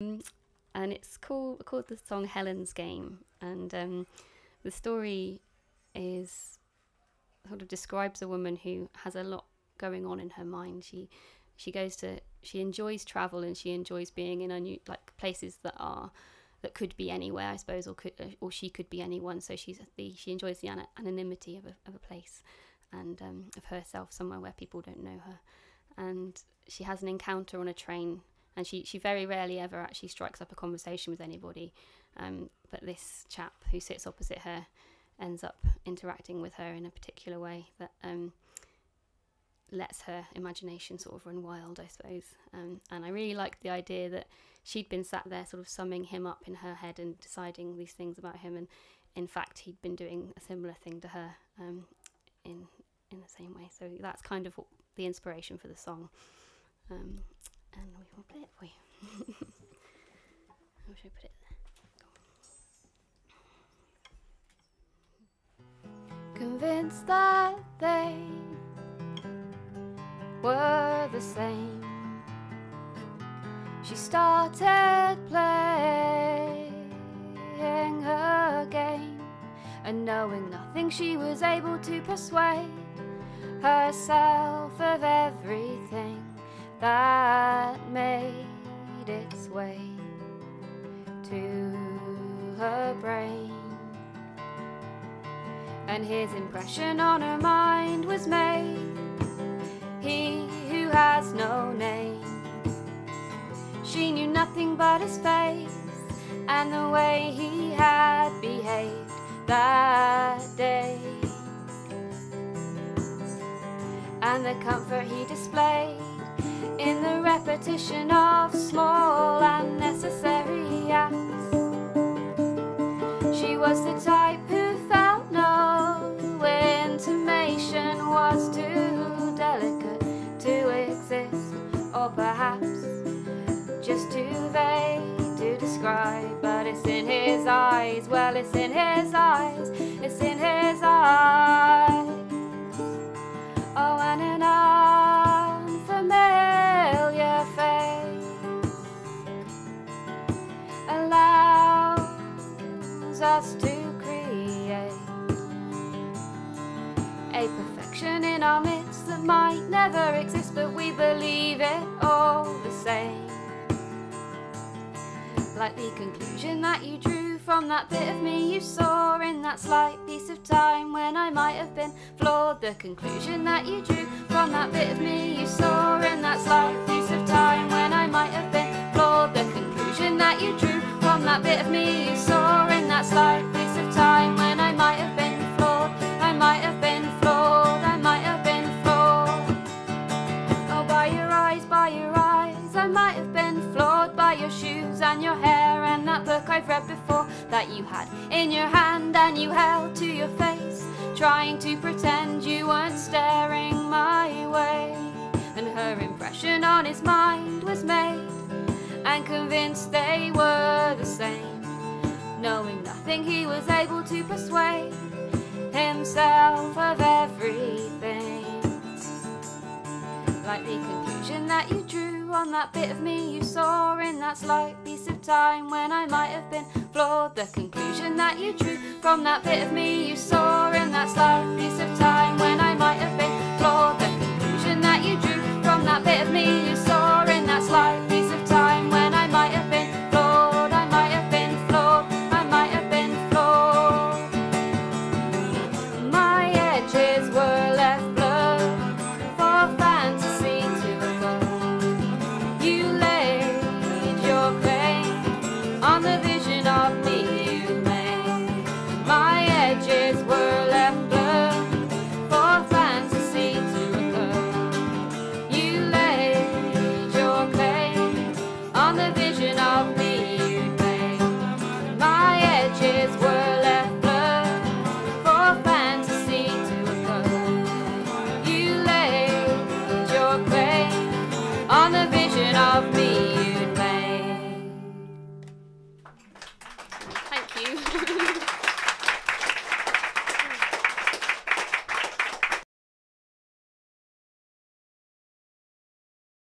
And it's called the song Helen's Game, and the story is sort of describes a woman who has a lot going on in her mind. She enjoys travel, and she enjoys being in like places that could be anywhere, I suppose, or she could be anyone. So she enjoys the anonymity of a place, and of herself somewhere where people don't know her. And she has an encounter on a train, and she very rarely ever actually strikes up a conversation with anybody, but this chap who sits opposite her ends up interacting with her in a particular way that lets her imagination sort of run wild, I suppose. And I really liked the idea that she'd been sat there sort of summing him up in her head and deciding these things about him, and in fact he'd been doing a similar thing to her in the same way. So that's kind of the inspiration for the song, and we will play it for you. I wish I put it there. Convinced that they were the same, she started playing her game, and knowing nothing, she was able to persuade herself of everything that made its way to her brain. And his impression on her mind was made, he who has no name. She knew nothing but his face and the way he had behaved that day, and the comfort he displayed in the repetition of small and necessary acts. She was the type who felt no intimation was too delicate to exist, or perhaps just too vague to describe. But it's in his eyes, well, it's in his eyes, it's in his eyes. Oh, and an unfamiliar face allows us to create a perfection in our midst that might never exist, but we believe it all the same. Like the conclusion that you drew from that bit of me you saw in that slight piece of time when I might have been flawed. The conclusion that you drew from that bit of me you saw in that slight piece of time when I might have been flawed. The conclusion that you drew from that bit of me you saw in that slight piece of time when I might have been flawed. I might have been flawed, I might have been flawed. Oh, by your eyes, I might have been flawed. By your shoes and your hair and that book I've read before that you had in your hand and you held to your face, trying to pretend you weren't staring my way. And her impression on his mind was made, and convinced they were the same. Knowing nothing, he was able to persuade himself of everything. Like the conclusion that you drew on that bit of me you saw in that slight piece of time when I might have been flawed. The conclusion that you drew from that bit of me you saw in that slight piece of time when I might have been flawed. The conclusion that you drew from that bit of me you saw in that slight piece of time when I might have been flawed. I might have been flawed, I might have been flawed. My edges were left blurred for fantasy to occur. You laid your claim on the vision of me you made. My edges were left blurred for fantasy to occur. You laid your claim on the vision of me you made. My edges were left blurred for fantasy to occur. You laid your claim on the vision of me.